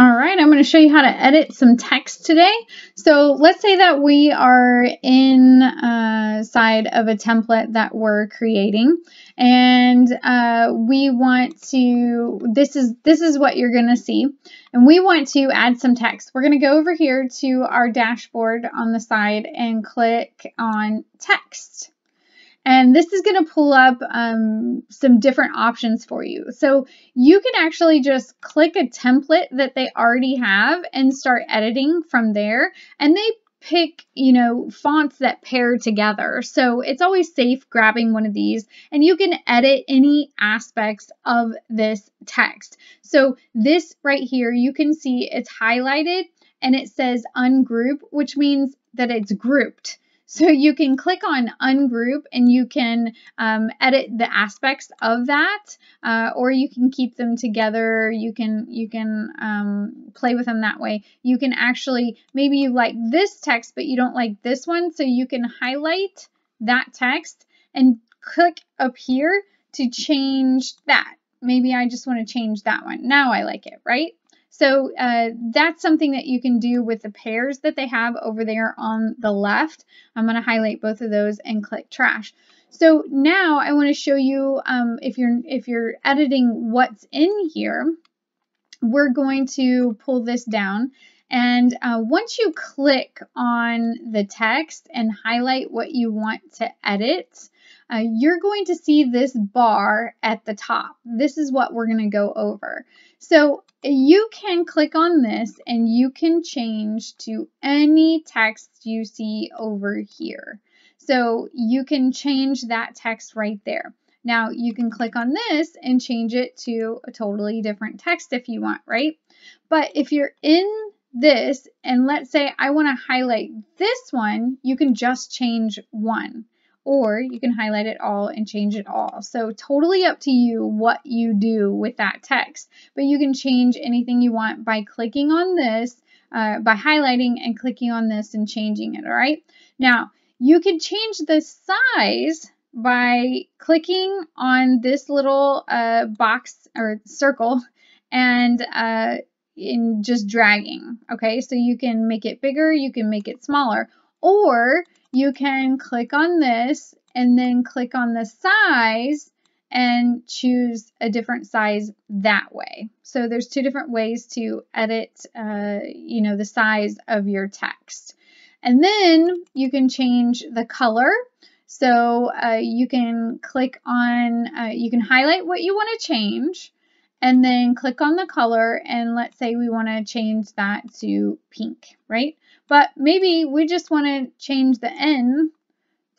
All right, I'm going to show you how to edit some text today. So let's say that we are inside of a template that we're creating, and we want to, this is what you're going to see, and we want to add some text. We're going to go over here to our dashboard on the side and click on text. And this is going to pull up some different options for you. So you can actually just click a template that they already have and start editing from there. And they pick, you know, fonts that pair together. So it's always safe grabbing one of these, and you can edit any aspects of this text. So this right here, you can see it's highlighted and it says ungroup, which means that it's grouped. So you can click on ungroup and you can edit the aspects of that, or you can keep them together. You can play with them that way. You can actually, maybe you like this text, but you don't like this one. So you can highlight that text and click up here to change that. Maybe I just want to change that one. Now I like it, right? So that's something that you can do with the pairs that they have over there on the left. I'm going to highlight both of those and click trash. So now I want to show you if you're editing what's in here, we're going to pull this down. And once you click on the text and highlight what you want to edit, you're going to see this bar at the top. This is what we're going to go over. So you can click on this and you can change to any text you see over here. So you can change that text right there. Now you can click on this and change it to a totally different text if you want, right? But if you're in this, and let's say I want to highlight this one, you can just change one. Or you can highlight it all and change it all. So totally up to you what you do with that text. But you can change anything you want by clicking on this, by highlighting and clicking on this and changing it, all right? Now, you can change the size by clicking on this little box or circle and just dragging, okay? So you can make it bigger, you can make it smaller, or you can click on this and then click on the size and choose a different size that way. So there's two different ways to edit, you know, the size of your text. And then you can change the color. So you can click on, you can highlight what you want to change and then click on the color, and let's say we want to change that to pink, right? But maybe we just want to change the N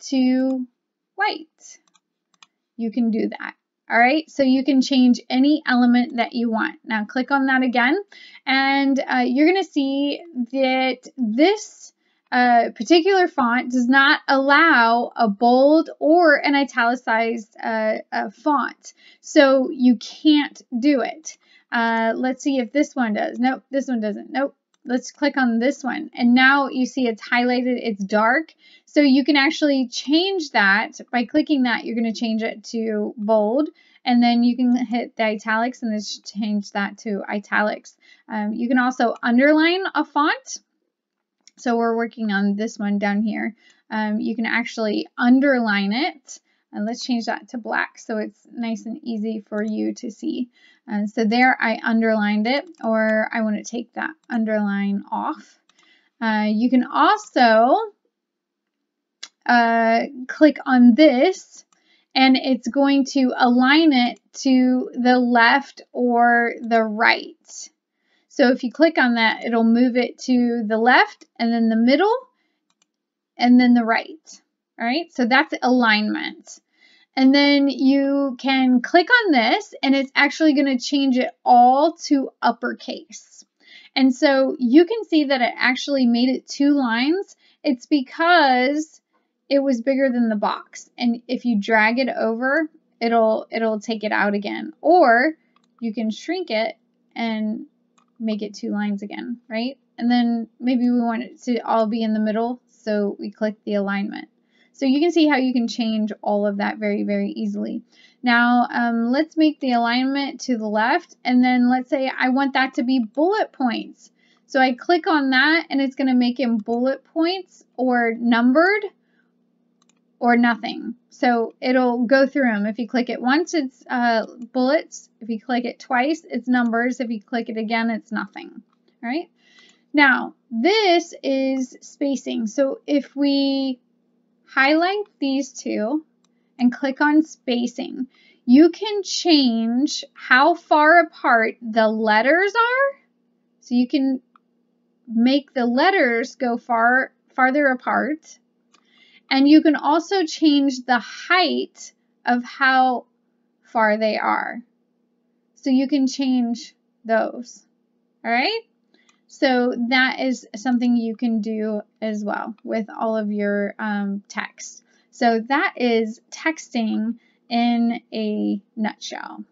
to white. You can do that, all right? So you can change any element that you want. Now click on that again, and you're going to see that this particular font does not allow a bold or an italicized font. So you can't do it. Let's see if this one does. Nope, this one doesn't. Nope. Let's click on this one. And now you see it's highlighted, it's dark. So you can actually change that by clicking that. You're going to change it to bold. And then you can hit the italics and just change that to italics. You can also underline a font. So we're working on this one down here. You can actually underline it. And let's change that to black so it's nice and easy for you to see. And so there I underlined it, or I want to take that underline off. You can also click on this and it's going to align it to the left or the right. So if you click on that, it'll move it to the left and then the middle and then the right. All right, so that's alignment. And then you can click on this and it's actually going to change it all to uppercase. And so you can see that it actually made it two lines. It's because it was bigger than the box. And if you drag it over, it'll take it out again. Or you can shrink it and make it two lines again, right? And then maybe we want it to all be in the middle, so we click the alignment. So you can see how you can change all of that very, very easily. Now, let's make the alignment to the left, and then let's say I want that to be bullet points. So I click on that, and it's going to make them bullet points or numbered or nothing. So it'll go through them. If you click it once, it's bullets. If you click it twice, it's numbers. If you click it again, it's nothing. All right. Now, this is spacing. So if we highlight these two and click on spacing, you can change how far apart the letters are. So you can make the letters go farther apart. And you can also change the height of how far they are. So you can change those. All right. So that is something you can do as well with all of your text. So that is texting in a nutshell.